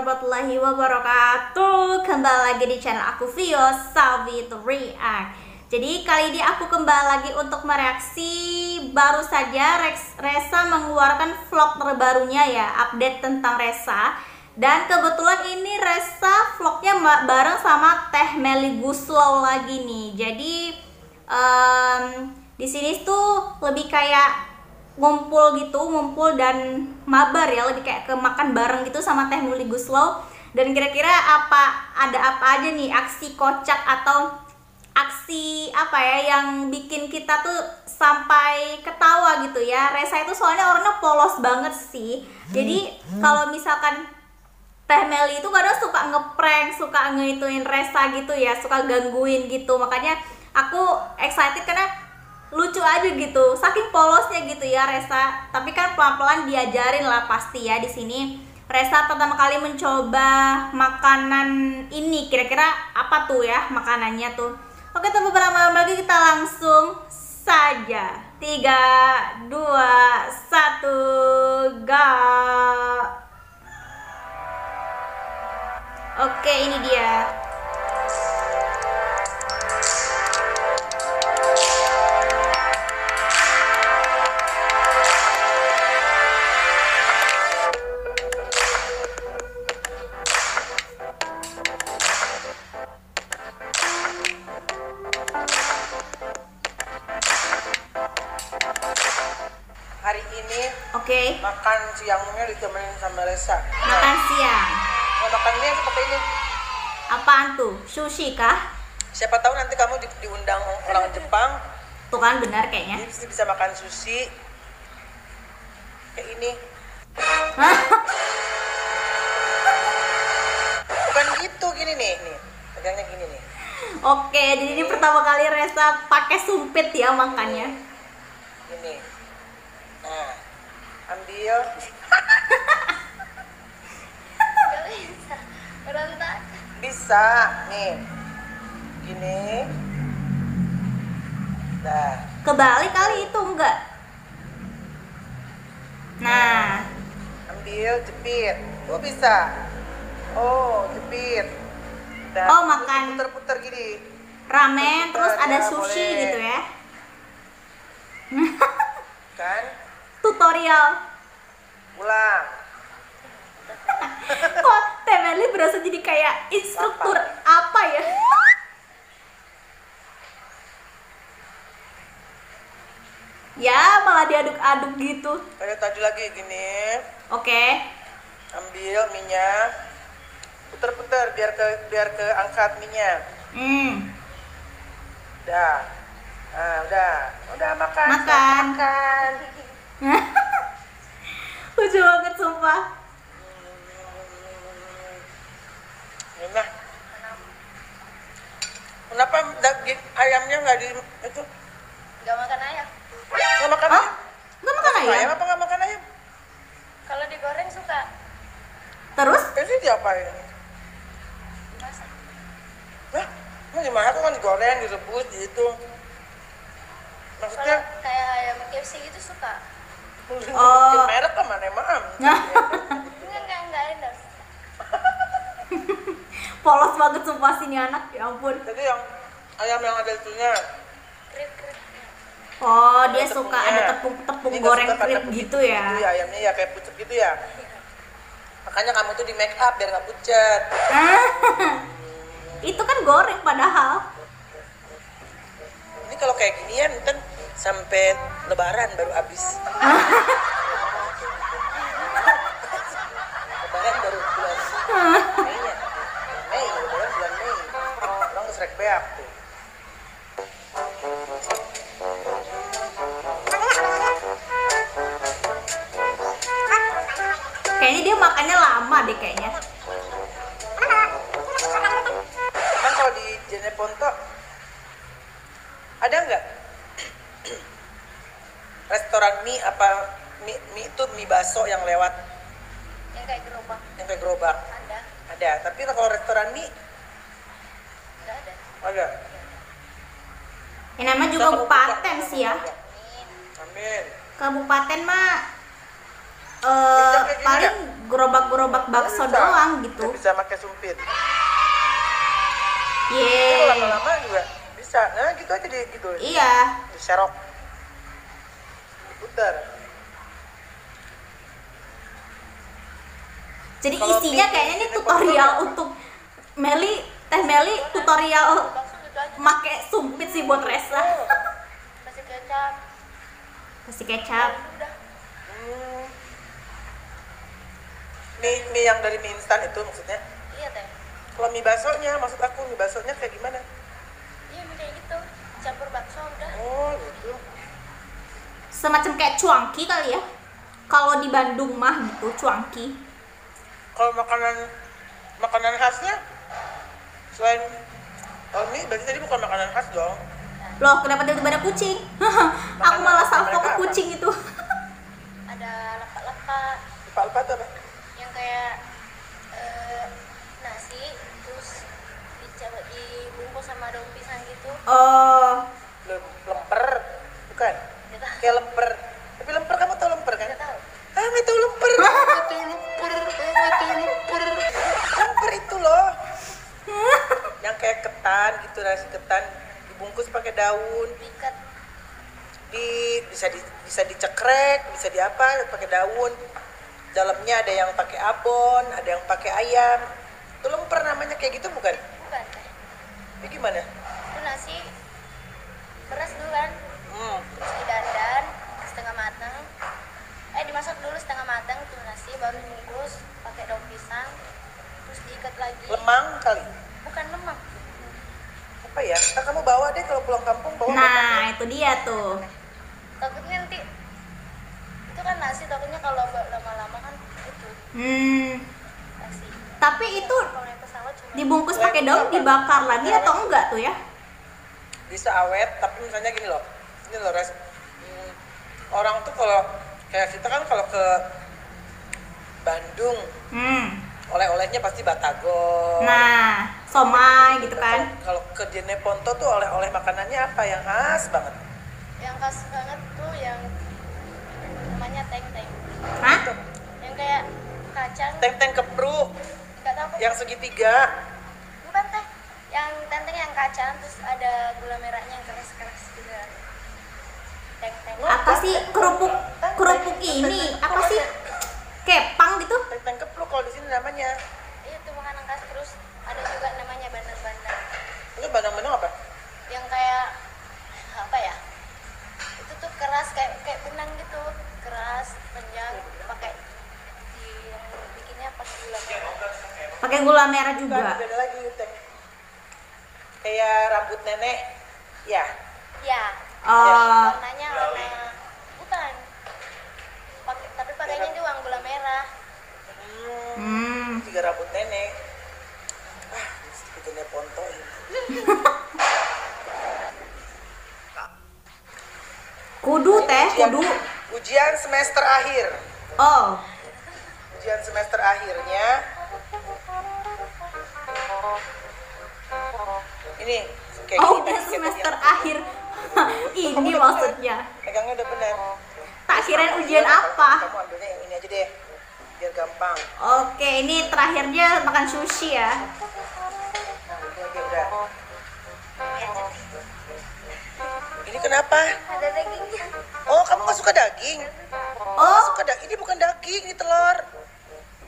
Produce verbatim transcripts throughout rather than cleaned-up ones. warahmatullahi wabarakatuh. Kembali lagi di channel aku, Vio Saveet Reacts. Jadi kali ini aku kembali lagi untuk mereaksi. Baru saja Ressa mengeluarkan vlog terbarunya ya, update tentang Ressa. Dan kebetulan ini Ressa vlognya bareng sama Teh Melly Goeslaw lagi nih. Jadi um, di sini tuh lebih kayak ngumpul gitu, ngumpul dan mabar ya, lebih kayak ke makan bareng gitu sama Teh Melly Goeslaw. Dan kira-kira apa, ada apa aja nih aksi kocak atau aksi apa ya yang bikin kita tuh sampai ketawa gitu ya. Ressa itu soalnya orangnya polos banget sih. Jadi kalau misalkan Teh Melly itu kadang suka ngeprank, suka ngituin Ressa gitu ya, suka gangguin gitu. Makanya aku excited karena lucu aja gitu, saking polosnya gitu ya Ressa. Tapi kan pelan-pelan diajarin lah pasti ya di sini. Ressa pertama kali mencoba makanan ini, kira-kira apa tuh ya makanannya tuh. Oke, tanpa berlama-lama lagi kita langsung saja. Tiga, dua, satu, go. Oke, ini dia. Okay. Makan siangnya ditemenin sama Ressa. Makan siang. Nah, makannya seperti ini. Apaan tuh? Sushi kah? Siapa tahu nanti kamu di, diundang orang Jepang. Tuh kan benar kayaknya. Jadi bisa makan sushi. Kayak ini. Bukan gitu, gini nih, nih. Pegangnya gini nih. Oke, okay, jadi ini pertama kali Ressa pakai sumpit ya makannya. Ini. Nah. Ambil. Gak bisa, berontak. Bisa, nih. Gini. Nah. Kebalik kali itu enggak. Nah. Ambil, jepit. Oh bisa. Oh, jepit. Dan oh makan. Puter-puter gini. Ramen, puter, terus ada ya, sushi boleh. Gitu ya. Kan? Tutorial ulang. Kok Teh Melly berasa jadi kayak instruktur apa, apa ya? Ya malah diaduk-aduk gitu. Ada tadi lagi gini. Oke. Okay. Ambil minyak, puter-puter biar ke biar ke angkat minyak. Hmm. Udah, nah, udah, udah makan. Makan. Makan. Lucu banget sumpah. Enak. Kenapa daging ayamnya nggak di itu? Nggak makan ayam. Nggak makan ayam? Nggak makan ayam? Ayam apa nggak makan ayam? Kalau digoreng suka. Terus? Ini diapain? Dimasak. Nah, ini dimasak kan digoreng, direbus, gitu. Maksudnya? Kalo kayak ayam K F C gitu suka. Oh, merek kemana emang? Enggak, enggak, enggak endorse. Polos banget sumpah sini anak, ya ampun. Jadi yang ayam yang ada itunya. Oh, dia ada suka tepungnya. Ada tepung-tepung goreng krip gitu ya. Iya, ayamnya ya kayak pucet gitu ya. Makanya kamu tuh di make up biar nggak pucet. Itu kan goreng padahal. Ini kalau kayak ginian, enten sampai lebaran baru habis. Lebaran baru bulan Mei ya. Mei, lebaran bulan Mei. Orang ngesrek beak tuh. Kayaknya dia makannya lama deh kayaknya. Kan kalau di Jeneponto ada nggak restoran mie apa mie, mie itu mie baso yang lewat yang kayak gerobak yang kayak gerobak ada ada tapi kalau restoran mie nggak ada ada ini ya, namanya juga kabupaten, kabupaten sih ya. Amin. Kabupaten mah uh, paling gerobak-gerobak bakso bisa, doang gitu. Bisa pakai sumpit. Iya. Lama-lama juga bisa. Nah gitu aja deh gitu. Iya. Diserok. Diputar. Jadi kalo isinya kayaknya ini tutorial untuk Melly, Teh Melly tutorial make sumpit sih buat Ressa. Kasih kecap. Kasih kecap. Hmm. Mie, mie yang dari mie instan itu maksudnya? Iya Teh. Kalau mie baksonya, maksud aku mie baksonya kayak gimana? Iya mie kayak gitu, campur bakso udah. Oh gitu. Semacam kayak cuangki kali ya? Kalau di Bandung mah gitu cuangki. Kalau makanan makanan khasnya selain oh, mie, berarti tadi bukan makanan khas dong. Loh, kenapa tiba-tiba ada kucing? Aku malah salvo ke kucing apa? Itu. Ada lepak-lepak. Lepak-lepak apa? Yang kayak eh, nasi terus dicoba dibungkus sama daun pisang gitu. Oh, lemper. Bukan. Kayak lemper. Tapi lemper kamu tahu lemper kan? Tahu. Ah, nggak tahu lemper. Nggak tahu lemper. Lumpur, lumpur itu loh, yang kayak ketan gitu, nasi ketan dibungkus pakai daun, di bisa di, bisa dicekrek, bisa diapa pakai daun, dalamnya ada yang pakai abon, ada yang pakai ayam, itu lumpur namanya kayak gitu bukan? Bukan. Itu gimana? Itu nasi beras dulu kan, hmm. Terus didandan setengah matang, eh dimasak dulu setengah matang tuh nasi baru dibungkus. Pakai daun pisang, terus diikat lagi. Lemang kali? Bukan lemang. Apa ya? Nah, kamu bawa deh kalau pulang kampung bawa. Nah, itu dia tuh. Takutnya nanti itu kan nasi, takutnya kalau lama-lama kan itu. Hmm. Nasi. Tapi itu dibungkus pakai daun dibakar lagi atau enggak tuh ya? Bisa awet, tapi misalnya gini loh. Ini loh, Res. Hmm. Orang tuh kalau kayak kita kan kalau ke Bandung, hmm. oleh-olehnya pasti batagor. Nah, somai gitu kan. Kalau ke Jeneponto tuh oleh-oleh makanannya apa yang khas banget? Yang khas banget tuh yang namanya teng-teng. Hah? Yang kayak kacang. Teng-teng kepruk. Enggak tahu. Yang segitiga. Bukan teh. Yang teng-teng yang kacang terus ada gula merahnya yang keras-keras gitu. Teng-teng. Apa sih kerupuk kerupuk ini? Apa sih? Kepang gitu? Teng-teng kepruk kalau di sini namanya. Iya itu makanan khas, terus ada juga namanya bandang-bandang. Itu bandang-bandang apa? Yang kayak apa ya? Itu tuh keras kayak kayak benang gitu, keras, panjang, pakai di yang bikinnya pakai gula merah. Pakai gula merah juga. Bukan, beda lagi teng. Kayak rambut nenek. Ya. Ya. Oh. Warnanya warna bukan. Pake, tapi pakainya itu uang gula merah. Hmm. Tiga rambut nenek. Ah, sedikit Jeneponto ini. Kudu teh, kudu. Ujian semester akhir. Oh. Ujian semester akhirnya. Ini. Kayak oh, udah semester kayak akhir. Ini maksudnya. Pegangnya udah benar. Tak kirain ujian apa? Kamu ambilnya yang ini aja deh, biar gampang. Oke, ini terakhirnya makan sushi ya. Ini kenapa? Ada dagingnya. Oh, kamu nggak suka daging? Oh, suka daging. Ini bukan daging, ini telur.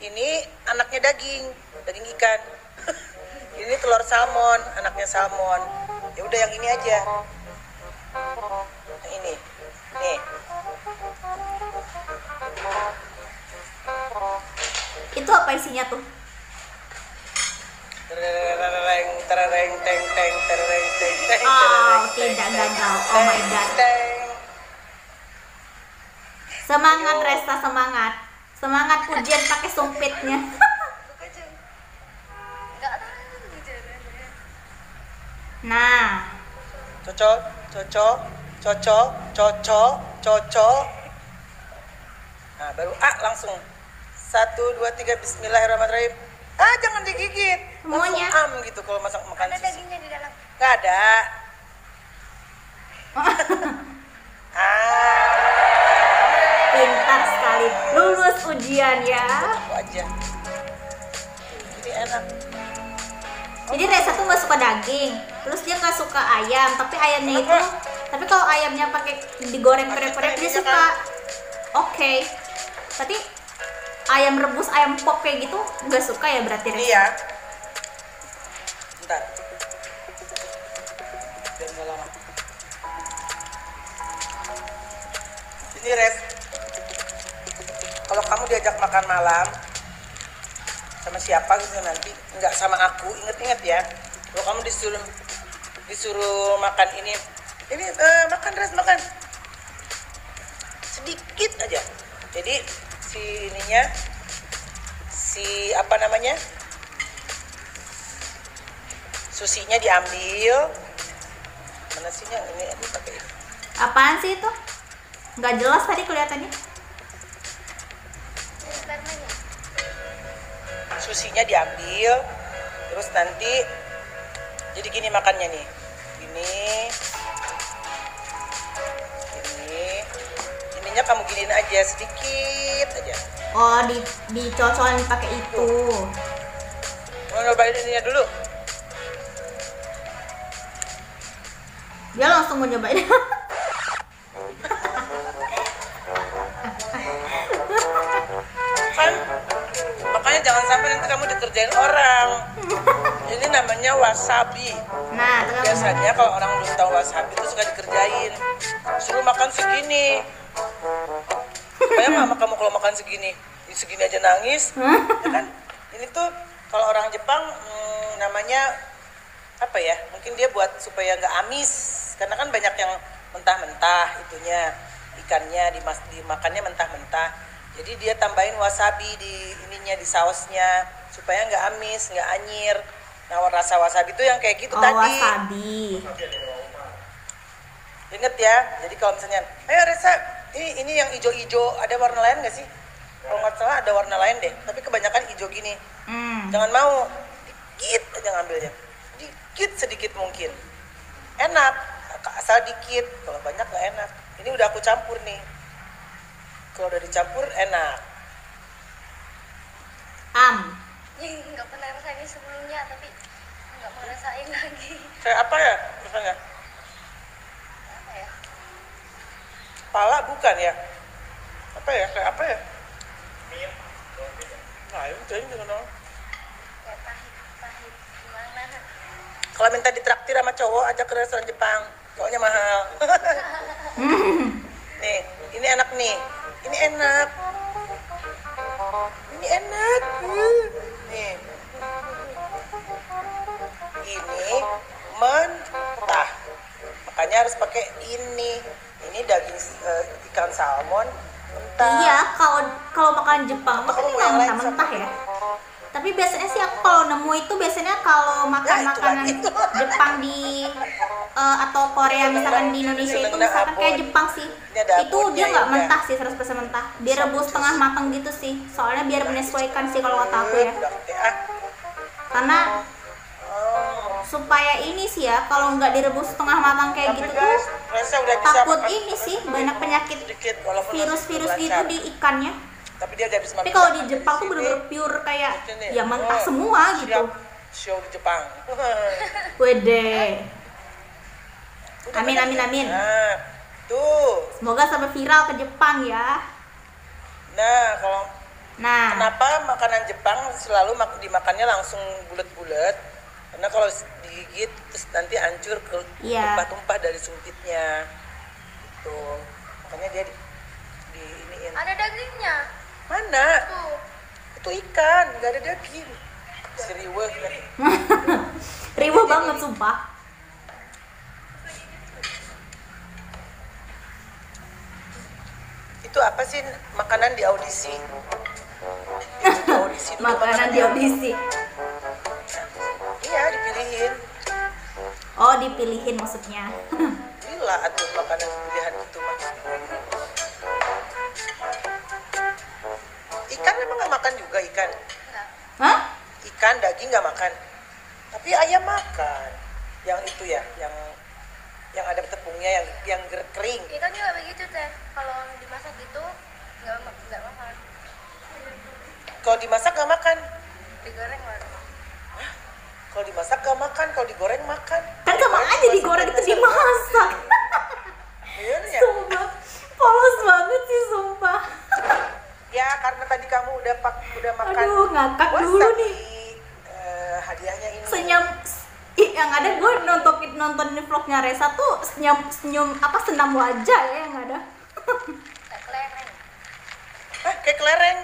Ini anaknya daging, daging ikan. Ini telur salmon, anaknya salmon. Ya udah yang ini aja. Yang ini. Nih. Itu apa isinya tuh? Tereng tereng teng teng tereng teng teng. Oh, tidak gagal. Oh my god. Semangat Ressa, semangat. Semangat ujian pakai sumpitnya. Nah, cocok, cocok, cocok, cocok, cocok. Nah, baru A langsung. Satu, dua, tiga, bismillahirrahmanirrahim. Ah, jangan digigit. Semuanya. Am gitu kalau masak makan sushi. Ada dagingnya di dalam? Nggak ada. Ah. Pintar sekali. Lulus ujian ya. Tetap aja. Jadi enak. Jadi Ressa tuh nggak suka daging, terus dia nggak suka ayam, tapi ayamnya itu, tapi kalau ayamnya pakai digoreng korek-korek dia suka. Oke, okay. Tapi ayam rebus, ayam pop kayak gitu nggak suka ya berarti Ressa? Iya. Bentar. Biar nggak lama. Ini Res, kalau kamu diajak makan malam sama siapa gitu nanti, nggak sama aku, inget-inget ya. Kalau kamu disuruh disuruh makan ini, ini uh, makan Res, makan sedikit aja. Jadi si ininya, si apa namanya, susinya diambil. Mana sihnya ini? Ini pakai. Apaan sih itu? Nggak jelas tadi kelihatannya. Susinya diambil, terus nanti jadi gini makannya nih, gini, gini, ininya kamu giniin aja sedikit aja. Oh, di dicocokin pakai itu. Mau nyobain ininya dulu? Dia langsung mau nyobain. Jangan sampai nanti kamu dikerjain orang. Ini namanya wasabi. Nah, biasanya kalau orang belum tahu wasabi itu suka dikerjain. Suruh makan segini. Kayak mama kamu kalau makan segini, segini aja nangis. Ya kan? Ini tuh kalau orang Jepang hmm, namanya apa ya? Mungkin dia buat supaya nggak amis. Karena kan banyak yang mentah-mentah itunya, ikannya dimakannya mentah-mentah. Jadi dia tambahin wasabi di ininya, di sausnya supaya nggak amis, nggak anyir. Nah, rasa wasabi itu yang kayak gitu oh, tadi. Wasabi. Ingat ya. Jadi kalau misalnya, ayo Ressa, ini ini yang hijau-hijau ada warna lain nggak sih? Kalau nggak salah ada warna lain deh. Tapi kebanyakan hijau gini. Hmm. Jangan mau dikit aja ngambilnya. Dikit sedikit mungkin. Enak. Asal dikit. Kalau banyak nggak enak. Ini udah aku campur nih. Kalau udah dicampur enak. Am. Nggak pernah ngerasain sebelumnya, tapi nggak mau ngerasain lagi. Kayak apa ya? Misalnya? Apa ya? Pala bukan ya? Apa ya? Kayak apa ya? Mie. Nah, itu jadi gimana? Kayak pahit-pahit gimana? Kalau minta ditraktir sama cowok, ajak ke restoran Jepang. Cowoknya mahal. Nih, ini enak nih. Ini enak, ini enak, nih, ini mentah, makanya harus pakai ini, ini daging uh, ikan salmon mentah. Iya, kalau kalau makan Jepang makan ikan mentah-mentah ya. Tapi biasanya sih aku kalau nemu itu biasanya kalau makan nah, makanan Jepang di uh, atau Korea misalkan di Indonesia itu misalkan kayak Jepang sih itu dia nggak mentah sih, seratus persen mentah, dia rebus setengah matang gitu sih, soalnya biar menyesuaikan sih kalau kata aku ya, karena supaya ini sih ya kalau nggak direbus setengah matang kayak gitu tuh takut ini sih banyak penyakit virus-virus gitu di ikannya. Tapi dia habis makan. Tapi kalau di Jepang tuh bener-bener pure kayak ya mentah oh, semua siap, gitu. Show di Jepang. Wede. Amin amin amin. Nah, tuh. Semoga sampai viral ke Jepang ya. Nah, kalau Nah, kenapa makanan Jepang selalu mak dimakannya langsung bulat-bulat? Karena kalau digigit terus nanti hancur ke yeah. tumpah-tumpah dari sumpitnya. Gitu. Makanya dia di, di iniin. Ada dagingnya. Mana? Tuh. Itu ikan, nggak ada daging. Seriwe kan? Riwe banget sumpah. Itu apa sih makanan di audisi? Itu di audisi dulu, makanan di audisi. Iya, dipilihin. Oh, dipilihin maksudnya. Gila atuh makanan pilihan itu mah. Ikan emang nggak makan juga ikan? Hah? Ikan daging nggak makan, tapi ayam makan. Yang itu ya, yang yang ada tepungnya, yang yang kering. Ikan juga begitu teh, kalau dimasak gitu nggak nggak makan. Kalau dimasak gak makan? Digoreng makan. Kalau dimasak gak makan, kalau digoreng makan. Kan gak makan aja digoreng itu dimasak. Sumpah, polos banget sih sumpah. Ya karena tadi kamu udah pak, udah makan. Aduh ngakak dulu nih. Uh, hadiahnya ini. Senyum. Ih, yang ada gue nontonin nontonin vlognya Ressa tuh senyum senyum apa senam wajah ya yang ada. Kayak kelereng. Eh kayak kelereng.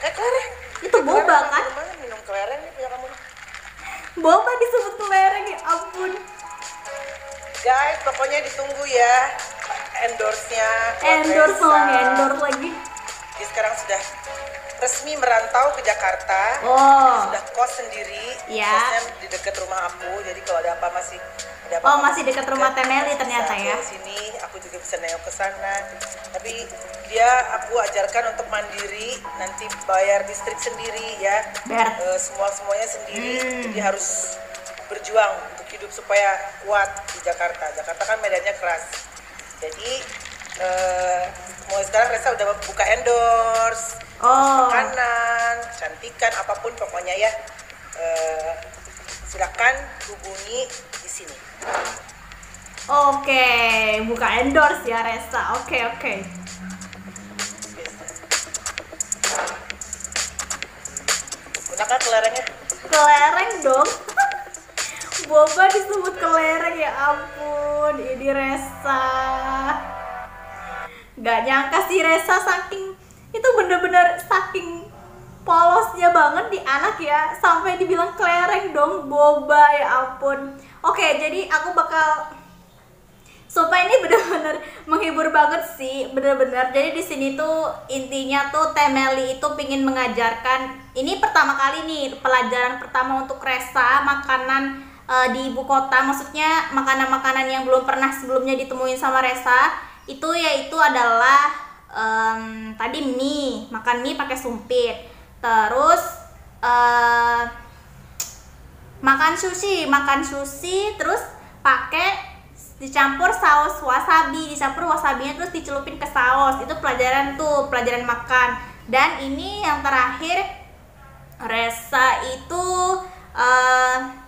Kayak kelereng. Itu kayak boba kelereng, kan? Gimana minum kelereng nih punya kamu? Boba disebut kelereng ya ampun. Guys, pokoknya ditunggu ya endorse-nya. Endorse dong, endorse lagi. Dia sekarang sudah resmi merantau ke Jakarta. Oh. Sudah kos sendiri. Iya. Kosnya di dekat rumah aku. Jadi kalau ada apa masih ada apa. Oh, apa masih dekat rumah Teh Melly ternyata ya. Di sini aku juga bisa nengok ke sana. Tapi dia aku ajarkan untuk mandiri, nanti bayar listrik sendiri ya. Bayar e, semua-semuanya sendiri. Hmm. Jadi harus berjuang untuk hidup supaya kuat di Jakarta. Jakarta kan medannya keras. Jadi eh, mulai sekarang Ressa udah buka endorse, oh, makanan, cantikan, apapun pokoknya ya. Eh, silakan hubungi di sini. Oke, okay, buka endorse ya Ressa. Oke okay, oke. Okay. Gunakan kelerengnya. Kelereng dong. Boba disebut kelereng ya ampun, ini Ressa. Gak nyangka sih Ressa saking itu bener-bener saking polosnya banget di anak ya, sampai dibilang kelereng dong boba ya ampun. Oke, jadi aku bakal sumpah ini bener-bener menghibur banget sih, bener-bener. Jadi di sini tuh intinya tuh Teh Melly itu pingin mengajarkan ini pertama kali nih pelajaran pertama untuk Ressa makanan di ibu kota, maksudnya makanan-makanan yang belum pernah sebelumnya ditemuin sama Ressa itu yaitu adalah um, tadi mie, makan mie pakai sumpit, terus uh, makan sushi, makan sushi terus pakai dicampur saus wasabi, dicampur wasabinya terus dicelupin ke saus, itu pelajaran tuh, pelajaran makan. Dan ini yang terakhir Ressa itu uh,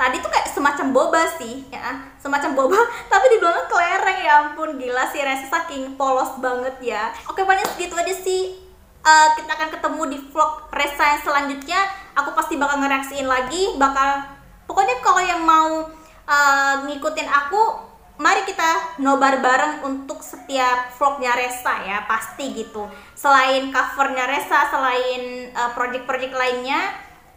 tadi tuh kayak semacam boba sih, ya, semacam boba, tapi dibilang kelereng ya ampun, gila sih Ressa saking polos banget ya. Oke paling segitu aja sih, uh, kita akan ketemu di vlog Ressa yang selanjutnya, aku pasti bakal ngereaksiin lagi, bakal, pokoknya kalau yang mau uh, ngikutin aku, mari kita nobar bareng untuk setiap vlognya Ressa ya, pasti gitu. Selain covernya Ressa, selain uh, project-project lainnya,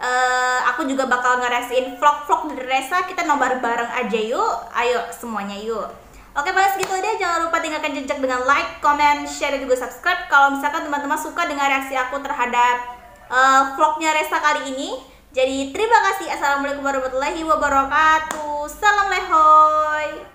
Uh, aku juga bakal ngereaksiin vlog-vlog dari Ressa. Kita nobar bareng aja yuk. Ayo semuanya yuk. Oke paling segitu aja. Jangan lupa tinggalkan jejak dengan like, comment, share, dan juga subscribe. Kalau misalkan teman-teman suka dengan reaksi aku terhadap uh, vlognya Ressa kali ini. Jadi terima kasih. Assalamualaikum warahmatullahi wabarakatuh. Salam lehoy.